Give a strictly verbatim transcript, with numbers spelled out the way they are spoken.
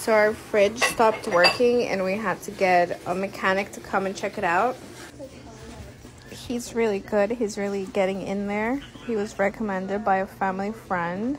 So our fridge stopped working and we had to get a mechanic to come and check it out. He's really good. He's really getting in there. He was recommended by a family friend.